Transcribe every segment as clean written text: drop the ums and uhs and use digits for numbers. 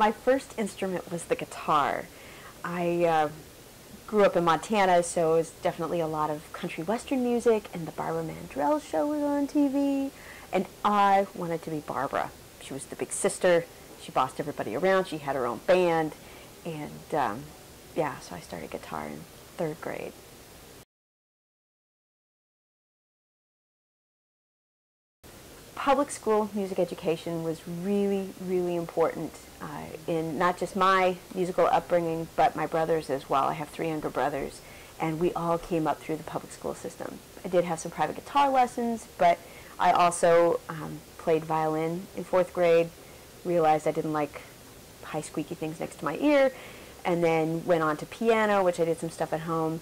My first instrument was the guitar. I grew up in Montana, so it was definitely a lot of country western music, and the Barbara Mandrell show was on TV, and I wanted to be Barbara. She was the big sister. She bossed everybody around. She had her own band, and yeah, so I started guitar in 3rd grade. Public school music education was really, really important in not just my musical upbringing, but my brothers as well. I have 3 younger brothers, and we all came up through the public school system. I did have some private guitar lessons, but I also played violin in 4th grade, realized I didn't like high squeaky things next to my ear, and then went on to piano, which I did some stuff at home.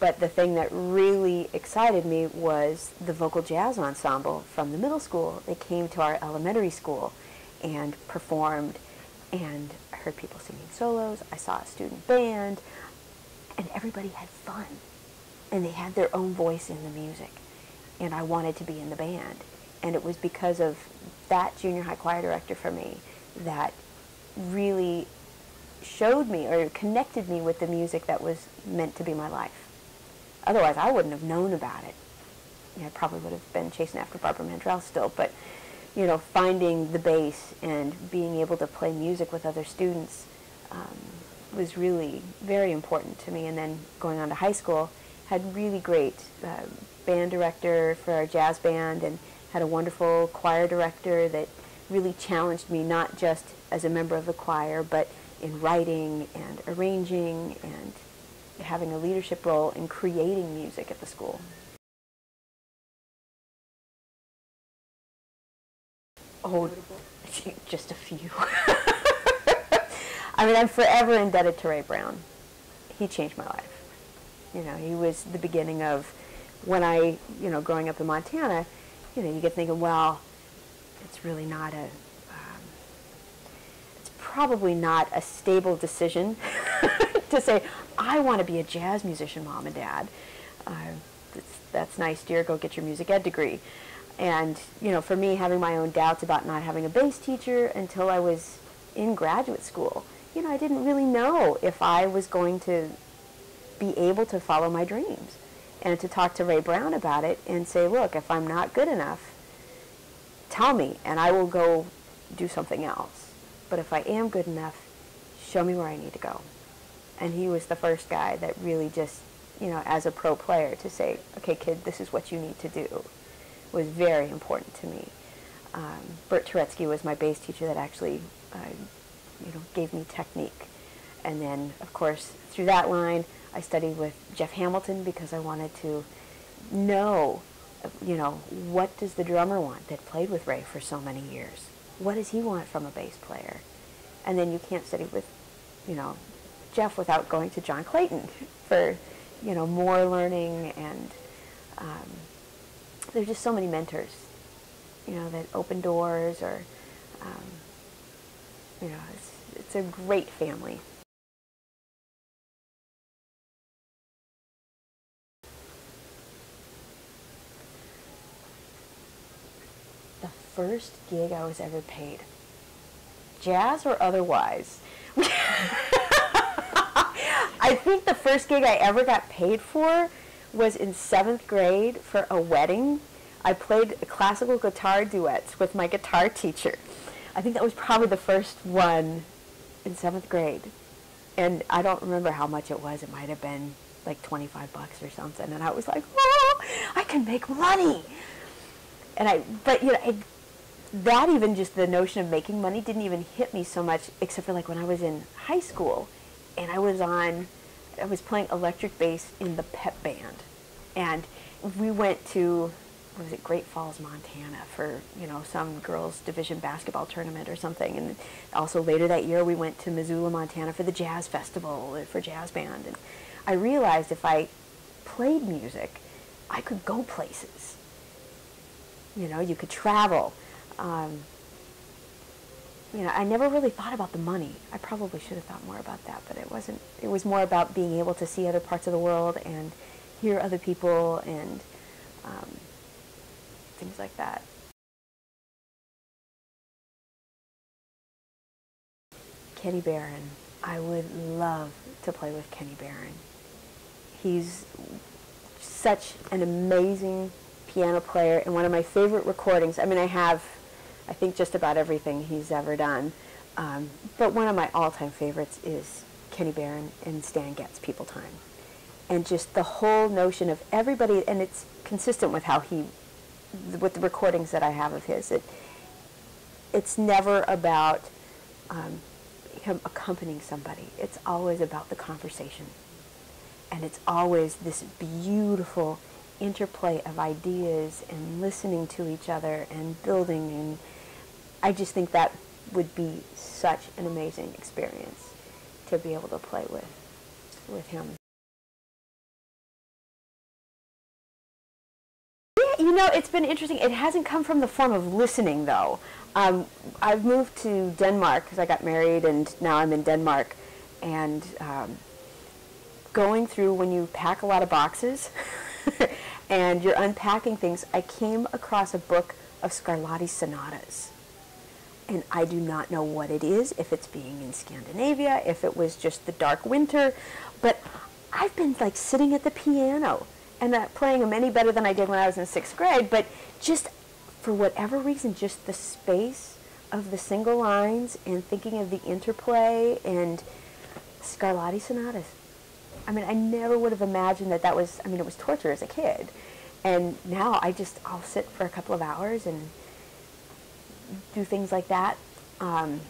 But the thing that really excited me was the vocal jazz ensemble from the middle school. They came to our elementary school and performed, and I heard people singing solos. I saw a student band, and everybody had fun, and they had their own voice in the music, and I wanted to be in the band. And it was because of that junior high choir director for me that really showed me or connected me with the music that was meant to be my life. Otherwise, I wouldn't have known about it. I probably would have been chasing after Barbara Mandrell still, but you know, finding the bass and being able to play music with other students was really very important to me. And then going on to high school, had really great band director for our jazz band, and had a wonderful choir director that really challenged me, not just as a member of the choir, but in writing and arranging and having a leadership role in creating music at the school. Oh, just a few. I mean, I'm forever indebted to Ray Brown. He changed my life. You know, he was the beginning of when I, you know, growing up in Montana, you know, you get thinking, well, it's really not a, it's probably not a stable decision to say, I want to be a jazz musician, Mom and Dad. That's nice, dear, go get your music ed degree. And, you know, for me, having my own doubts about not having a bass teacher until I was in graduate school, you know, I didn't really know if I was going to be able to follow my dreams. And to talk to Ray Brown about it and say, look, if I'm not good enough, tell me, and I will go do something else. But if I am good enough, show me where I need to go. And he was the first guy that really just, you know, as a pro player, to say, okay, kid, this is what you need to do, was very important to me. Bert Turetsky was my bass teacher that actually, you know, gave me technique. And then, of course, through that line, I studied with Jeff Hamilton because I wanted to know, you know, what does the drummer want that played with Ray for so many years? What does he want from a bass player? And then you can't study with, you know, Jeff without going to John Clayton for, you know, more learning. And there's just so many mentors, you know, that open doors, or, you know, it's a great family. The first gig I was ever paid, jazz or otherwise. I think the first gig I ever got paid for was in 7th grade for a wedding. I played classical guitar duets with my guitar teacher. I think that was probably the first one in 7th grade. And I don't remember how much it was. It might have been like 25 bucks or something. And I was like, oh, I can make money. And but you know, that even just the notion of making money didn't even hit me so much, except for like when I was in high school. And I was playing electric bass in the pep band. And we went to, what was it, Great Falls, Montana for, you know, some girls' division basketball tournament or something. And also later that year, we went to Missoula, Montana for the jazz festival, for jazz band. And I realized if I played music, I could go places. You know, you could travel. You know, I never really thought about the money. I probably should have thought more about that, but it wasn't. It was more about being able to see other parts of the world and hear other people and things like that. Kenny Barron. I would love to play with Kenny Barron. He's such an amazing piano player, and one of my favorite recordings. I mean, I have, I think, just about everything he's ever done. But one of my all-time favorites is Kenny Barron and Stan Getz, People Time. And just the whole notion of everybody, and it's consistent with how he, with the recordings that I have of his. It's never about him accompanying somebody. It's always about the conversation. And it's always this beautiful interplay of ideas and listening to each other and building. And I just think that would be such an amazing experience to be able to play with him. You know, it's been interesting. It hasn't come from the form of listening, though. I've moved to Denmark because I got married, and now I'm in Denmark. And going through when you pack a lot of boxes and you're unpacking things, I came across a book of Scarlatti sonatas. And I do not know what it is, if it's being in Scandinavia, if it was just the dark winter, but I've been like sitting at the piano and not playing them any better than I did when I was in 6th grade, but just for whatever reason, just the space of the single lines and thinking of the interplay and Scarlatti sonatas. I mean, I never would have imagined that that was, I mean, it was torture as a kid. And now I'll sit for a couple of hours and do things like that. On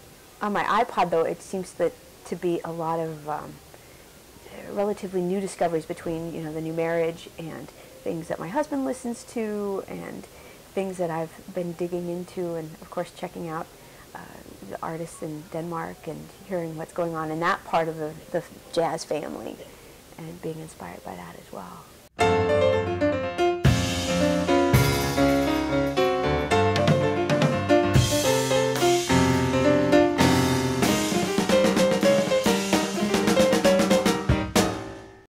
my iPod, though, it seems to be a lot of relatively new discoveries between, you know, The New Marriage and things that my husband listens to and things that I've been digging into, and of course checking out the artists in Denmark and hearing what's going on in that part of the jazz family and being inspired by that as well.